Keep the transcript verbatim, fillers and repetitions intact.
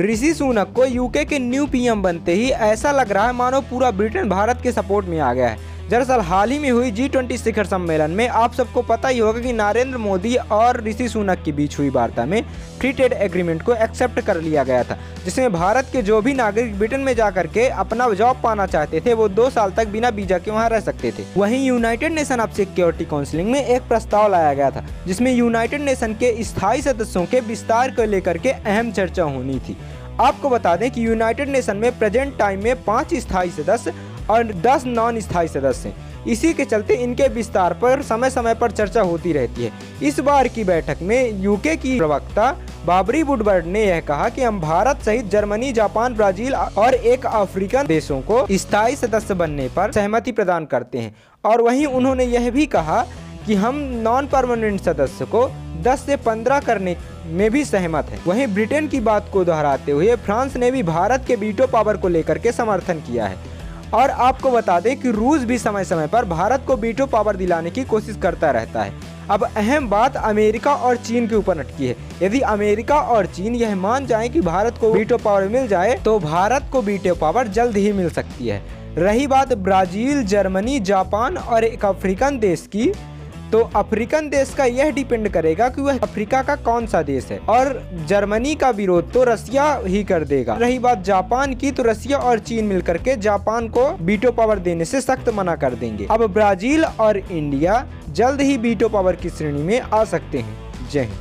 ऋषि सुनक को यूके के new PM बनते ही ऐसा लग रहा है मानो पूरा ब्रिटेन भारत के सपोर्ट में आ गया है। दरअसल हाल ही में हुई जी ट्वेंटी शिखर सम्मेलन में आप सबको पता ही होगा कि नरेंद्र मोदी और ऋषि सुनक के बीच हुई वार्ता में फ्री ट्रेड एग्रीमेंट को एक्सेप्ट कर लिया गया था, जिसमें भारत के जो भी नागरिक ब्रिटेन में जाकर के अपना जॉब पाना चाहते थे वो दो साल तक बिना वीजा के वहां रह सकते थे। वहीं United nation of security counselling में एक प्रस्ताव लाया गया था जिसमें यूनाइटेड नेशन के स्थायी सदस्यों के विस्तार को लेकर के अहम चर्चा होनी थी। आपको बता दें कि यूनाइटेड नेशन में प्रेजेंट टाइम में पाँच स्थायी सदस्य और दस नॉन स्थायी सदस्य हैं। इसी के चलते इनके विस्तार पर समय समय पर चर्चा होती रहती है। इस बार की बैठक में यूके की प्रवक्ता बाबरी वुडवर्ड ने यह कहा कि हम भारत सहित जर्मनी, जापान, ब्राजील और एक अफ्रीकन देशों को स्थायी सदस्य बनने पर सहमति प्रदान करते हैं। और वहीं उन्होंने यह भी कहा कि हम नॉन परमानेंट सदस्य को दस से पंद्रह करने में भी सहमत है। वहीं ब्रिटेन की बात को दोहराते हुए फ्रांस ने भी भारत के वीटो पावर को लेकर के समर्थन किया है। और आपको बता दें कि रूस भी समय समय पर भारत को वीटो पावर दिलाने की कोशिश करता रहता है। अब अहम बात अमेरिका और चीन के ऊपर अटकी है। यदि अमेरिका और चीन यह मान जाएं कि भारत को वीटो पावर मिल जाए तो भारत को वीटो पावर जल्द ही मिल सकती है। रही बात ब्राजील, जर्मनी, जापान और एक अफ्रीकन देश की, तो अफ्रीकन देश का यह डिपेंड करेगा कि वह अफ्रीका का कौन सा देश है। और जर्मनी का विरोध तो रसिया ही कर देगा। रही बात जापान की, तो रसिया और चीन मिलकर के जापान को वीटो पावर देने से सख्त मना कर देंगे। अब ब्राजील और इंडिया जल्द ही वीटो पावर की श्रेणी में आ सकते हैं। जय हिंद।